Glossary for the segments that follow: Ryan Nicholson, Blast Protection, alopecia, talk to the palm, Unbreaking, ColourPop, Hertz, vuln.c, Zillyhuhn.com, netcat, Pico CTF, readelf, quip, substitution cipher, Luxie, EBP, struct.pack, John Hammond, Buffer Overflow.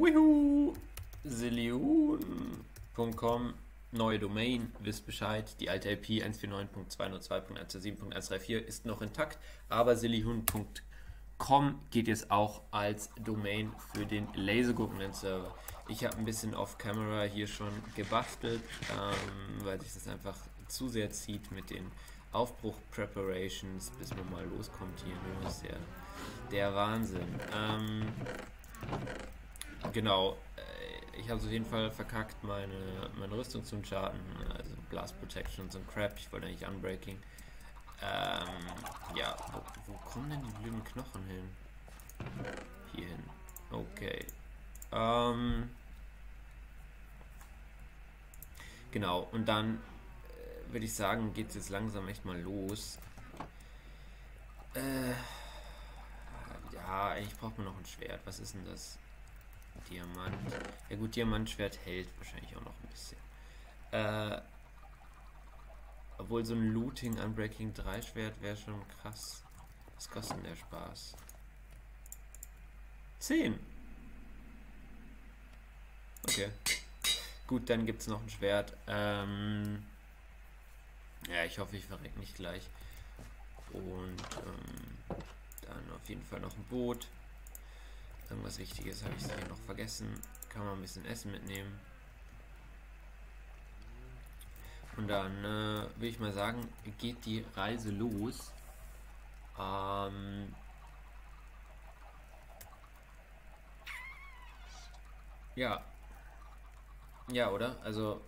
Woohoo! Zillyhuhn.com, neue Domain, wisst Bescheid, die alte IP 149.202.127.134 ist noch intakt, aber Zillyhuhn.com geht jetzt auch als Domain für den Lasergurken-Server. Ich habe ein bisschen off-camera hier schon gebastelt, weil sich das einfach zu sehr zieht mit den Aufbruch-Preparations, bis man mal loskommt hier. Das ist ja der Wahnsinn. Genau, ich habe es auf jeden Fall verkackt, meine Rüstung zum Charten, also Blast Protection und so ein Crap, ich wollte eigentlich Unbreaking. Ja, wo kommen denn die blöden Knochen hin? Hier hin, okay. Genau, und dann würde ich sagen, geht es jetzt langsam echt mal los. Ja, eigentlich braucht man noch ein Schwert. Was ist denn das? Diamant. Ja gut, Diamantschwert hält wahrscheinlich auch noch ein bisschen. Obwohl so ein Looting Unbreaking 3 Schwert wäre schon krass. Was kostet denn der Spaß? 10! Okay. Gut, dann gibt es noch ein Schwert. Ja, ich hoffe, ich verreck nicht gleich. Und dann auf jeden Fall noch ein Boot. Irgendwas Wichtiges habe ich sicher noch vergessen. Kann man ein bisschen Essen mitnehmen. Und dann will ich mal sagen, geht die Reise los. Ja. Ja, oder? Also,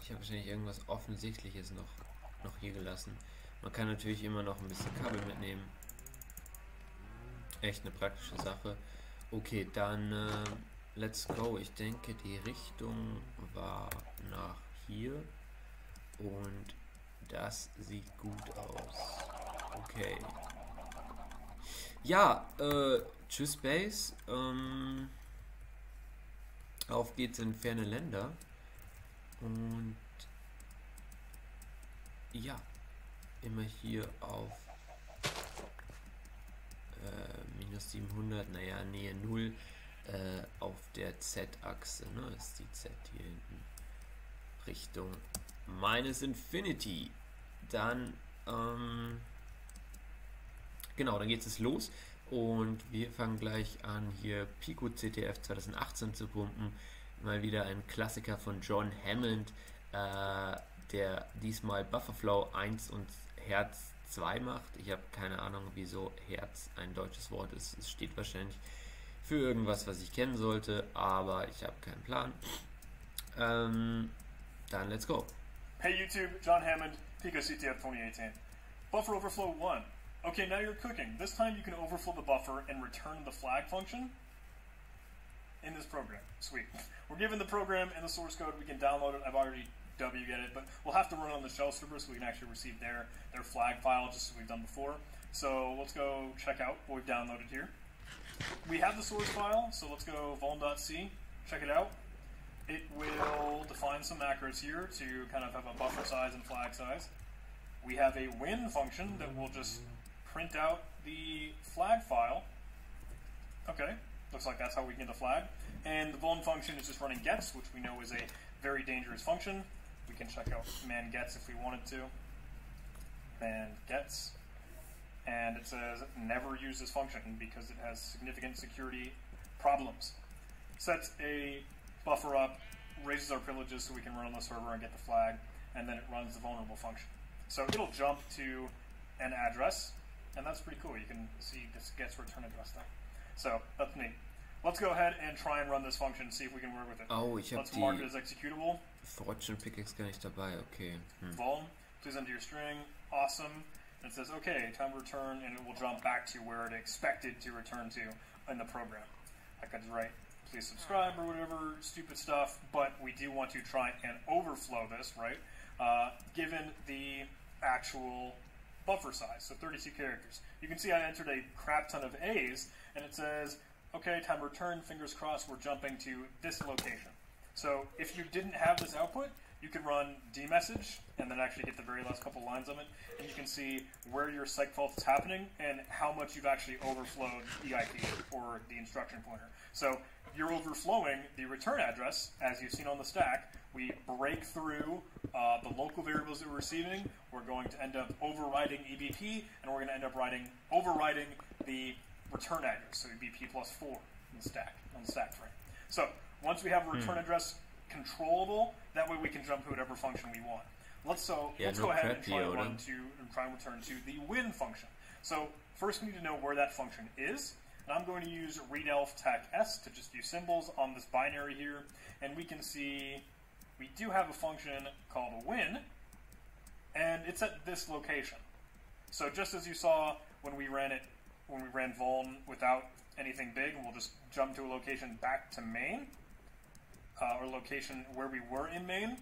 ich habe wahrscheinlich irgendwas Offensichtliches noch hier gelassen. Man kann natürlich immer noch ein bisschen Kabel mitnehmen. Echt eine praktische Sache. Okay, dann let's go. Ich denke, die Richtung war nach hier. Und das sieht gut aus. Okay. Ja, tschüss Base. Auf geht's in ferne Länder. Und ja, immer hier auf minus 700, naja, Nähe 0 auf der Z-Achse, ne, ist die Z hier hinten, Richtung minus Infinity. Dann, genau, dann geht es los und wir fangen gleich an, hier Pico CTF 2018 zu pumpen. Mal wieder ein Klassiker von John Hammond, der diesmal Buffer Overflow 1 und Hertz 2 macht. Ich habe keine Ahnung, wieso Hertz ein deutsches Wort ist. Es steht wahrscheinlich für irgendwas, was ich kennen sollte, aber ich habe keinen Plan. Dann let's go. Hey YouTube, John Hammond, Pico CTF 2018. Buffer Overflow 1. Okay, now you're cooking. This time you can overflow the buffer and return the flag function in this program. Sweet. We're given the program and the source code. We can download it. I've already get it, but we'll have to run on the shell server so we can actually receive their flag file just as we've done before. So let's go check out what we've downloaded here. We have the source file, so let's go vuln.c, check it out. It will define some macros here to kind of have a buffer size and flag size. We have a win function that will just print out the flag file. Okay, looks like that's how we get the flag. And the vuln function is just running gets, which we know is a very dangerous function. We can check out man gets if we wanted to. Man gets. And it says never use this function because it has significant security problems. Sets a buffer up, raises our privileges so we can run on the server and get the flag, and then it runs the vulnerable function. So it'll jump to an address, and that's pretty cool. You can see this gets return address thing. So that's neat. Let's go ahead and try and run this function, see if we can work with it. Oh, ich habe die Fortune Pickaxe gar nicht dabei, okay. Vuln, please enter your string, awesome. And it says, okay, time to return, and it will jump back to where it expected to return to in the program. I could write, please subscribe or whatever, stupid stuff, but we do want to try and overflow this, right? Given the actual buffer size, so 32 characters. You can see I entered a crap ton of A's, and it says, okay, time to return, fingers crossed, we're jumping to this location. So if you didn't have this output, you could run dmessage and then actually get the very last couple lines of it, and you can see where your psych fault is happening and how much you've actually overflowed the IP or the instruction pointer. So you're overflowing the return address, as you've seen on the stack. We break through the local variables that we're receiving. We're going to end up overriding EBP, and we're going to end up overriding the return address, so EBP plus 4 in the stack, on the stack frame. So once we have a return address controllable, that way we can jump to whatever function we want. Let's go ahead and try and return to the win function. So first we need to know where that function is. And I'm going to use readelf tack s to just do symbols on this binary here, and we can see we do have a function called a win, and it's at this location. So just as you saw when we ran it, when we ran vuln without anything big, we'll just jump to a location back to main, or location where we were in main.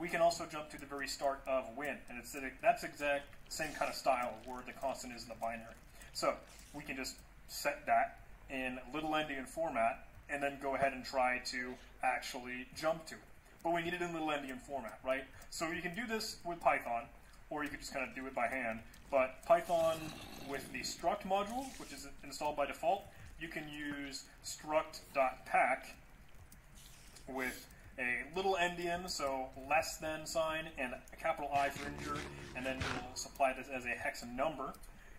We can also jump to the very start of win, and it's that's exact same kind of style where the constant is in the binary. So we can just set that in little endian format and then go ahead and try to actually jump to it. But we need it in little endian format, right? So you can do this with Python, or you could just kind of do it by hand. But Python with the struct module, which is installed by default, you can use struct.pack with a little endian, so less than sign, and a capital I for integer, and then you'll supply this as a hex number,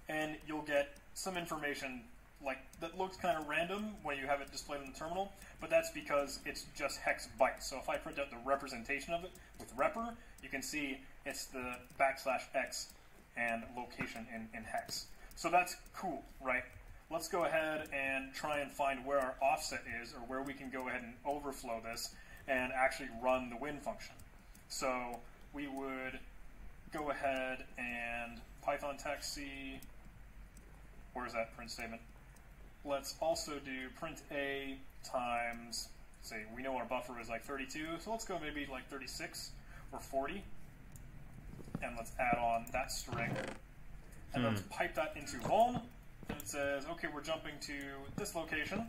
and you'll get some information like that looks kind of random when you have it displayed in the terminal, but that's because it's just hex bytes. So if I print out the representation of it with repr, you can see it's the \x and location in hex. So that's cool, right? Let's go ahead and try and find where our offset is, or where we can go ahead and overflow this and actually run the win function. So we would go ahead and Python taxi, where's that print statement? Let's also do print a times, say we know our buffer is like 32, so let's go maybe like 36 or 40, and let's add on that string, and let's pipe that into vuln, and it says, okay, we're jumping to this location,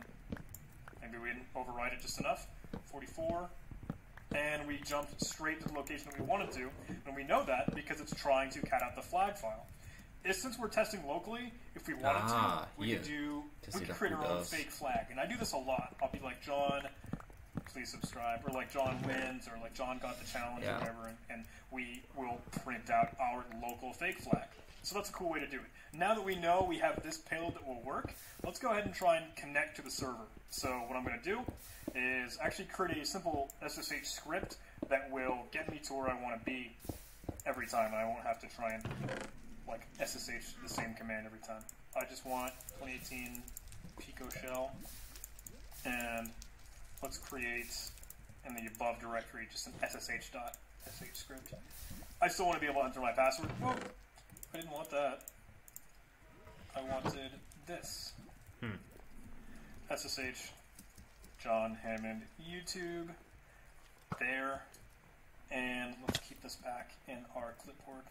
maybe we didn't override it just enough, 44, and we jumped straight to the location that we wanted to, and we know that because it's trying to cat out the flag file. Since we're testing locally, if we wanted to, we could create our own fake flag. And I do this a lot. I'll be like, John, please subscribe, or like John wins, or like John got the challenge, or whatever, and we will print out our local fake flag. So that's a cool way to do it. Now that we know we have this payload that will work, let's go ahead and try and connect to the server. So what I'm going to do is actually create a simple SSH script that will get me to where I want to be every time, and I won't have to try and like SSH the same command every time. I just want 2018 Pico shell, and let's create in the above directory just an ssh.sh script. I still want to be able to enter my password. Whoa, I didn't want that. I wanted this. SSH John Hammond YouTube there, and let's keep this back in our clipboard.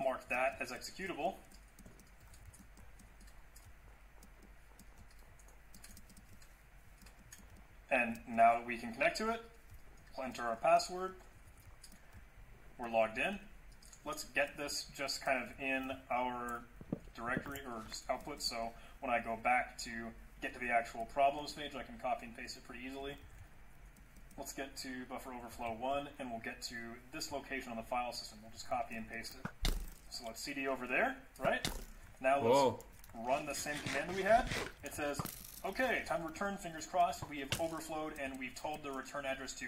Mark that as executable. And now we can connect to it. We'll enter our password. We're logged in. Let's get this just kind of in our directory or just output. So when I go back to get to the actual problems page, I can copy and paste it pretty easily. Let's get to buffer overflow 1, and we'll get to this location on the file system. We'll just copy and paste it. So let's cd over there, right? Now let's run the same command that we had. It says, okay, time to return, fingers crossed, we have overflowed, and we've told the return address to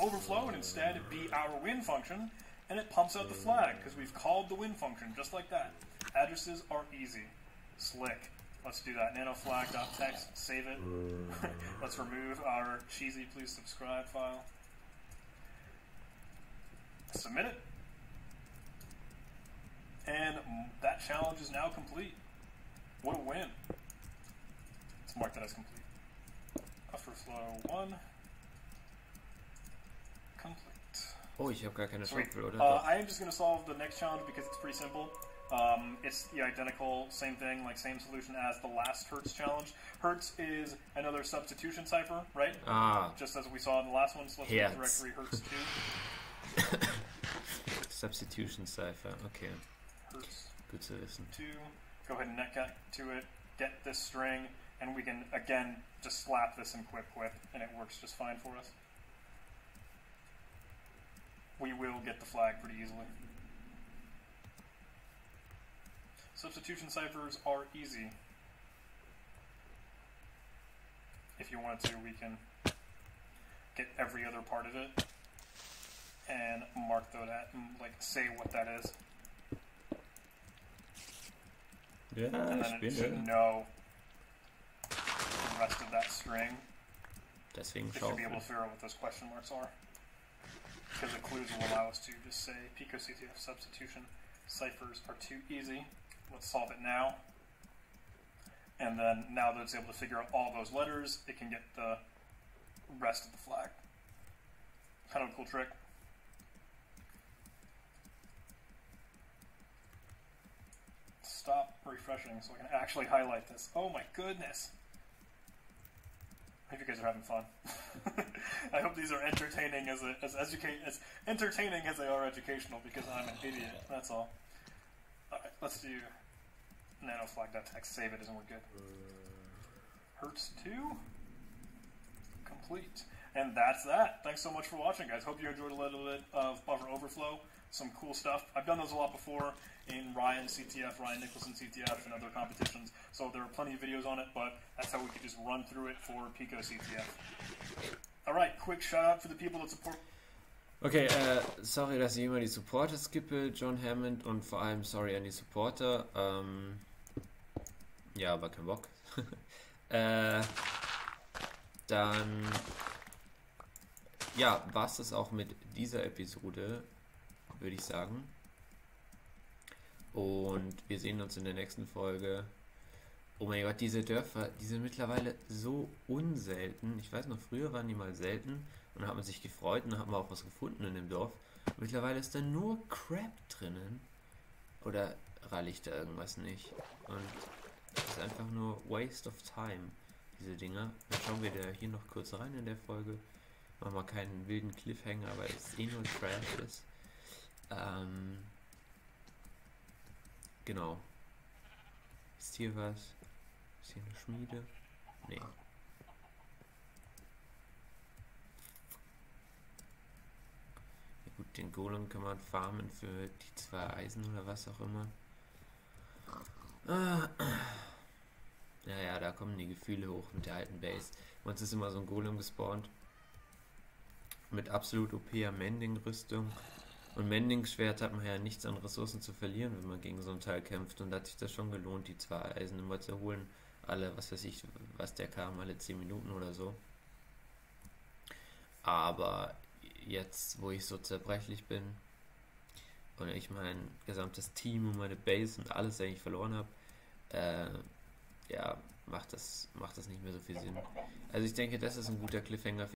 overflow and instead be our win function, and it pumps out the flag because we've called the win function just like that. Addresses are easy. Slick. Let's do that. Nanoflag.txt, save it. Let's remove our cheesy please subscribe file. Submit it. And that challenge is now complete. What a win. Let's mark that as complete. Overflow 1. Complete. Oh, I have gar keine Software, oder? I am just going to solve the next challenge because it's pretty simple. It's the identical same thing, like same solution as the last Hertz challenge. Hertz is another substitution cipher, right? Just as we saw in the last one, so let's do directory Hertz 2. Substitution cipher, okay. Hertz good to listen. 2. Go ahead and netcat to it, get this string, and we can, again, just slap this in quip with, and it works just fine for us. We will get the flag pretty easily. Substitution ciphers are easy. If you want to, we can get every other part of it and mark that and like say what that is. Yeah, and then it should know the rest of that string. Deswegen should be able to figure out what those question marks are, because the clues will allow us to just say Pico CTF substitution ciphers are too easy. Let's solve it now. And then now that it's able to figure out all those letters, it can get the rest of the flag. Kind of a cool trick. Stop refreshing so I can actually highlight this. Oh my goodness. I hope you guys are having fun. I hope these are entertaining as entertaining as they are educational, because I'm an idiot, that's all. Alright, let's do nanoflag.txt, save it, isn't we're good. Hertz 2 complete. And that's that. Thanks so much for watching, guys. Hope you enjoyed a little bit of Buffer Overflow. Some cool stuff. I've done those a lot before in Ryan CTF, Ryan Nicholson CTF, and other competitions, so there are plenty of videos on it, but that's how we could just run through it for Pico CTF. Alright, quick shout out for the people that support. Okay, sorry, dass ich immer die Supporter skippe, John Hammond, und vor allem sorry an die Supporter. Ja, aber kein Bock. Dann ja, war's das auch mit dieser Episode, würde ich sagen. Und wir sehen uns in der nächsten Folge. Oh mein Gott, diese Dörfer, die sind mittlerweile so unselten. Ich weiß noch, früher waren die mal selten und dann hat man sich gefreut und dann hat man auch was gefunden in dem Dorf. Und mittlerweile ist da nur Crap drinnen. Oder ralle ich da irgendwas nicht? Und es ist einfach nur Waste of Time, diese Dinger. Dann schauen wir da hier noch kurz rein in der Folge. Machen wir keinen wilden Cliffhanger, weil es eh nur Trash ist. Genau. Ist hier was? Ist hier eine Schmiede? Nee. Ja gut, den Golem kann man farmen für die 2 Eisen oder was auch immer. Naja, da kommen die Gefühle hoch mit der alten Base. Uns ist immer so ein Golem gespawnt. Mit absolut OPer Mending-Rüstung. Und Mending-Schwert hat man ja nichts an Ressourcen zu verlieren, wenn man gegen so ein Teil kämpft. Und da hat sich das schon gelohnt, die 2 Eisen immer zu holen. Alle, was weiß ich, was der kam, alle 10 Minuten oder so. Aber jetzt, wo ich so zerbrechlich bin und ich mein gesamtes Team und meine Base und alles eigentlich verloren habe, ja, macht das nicht mehr so viel Sinn. Also ich denke, das ist ein guter Cliffhanger.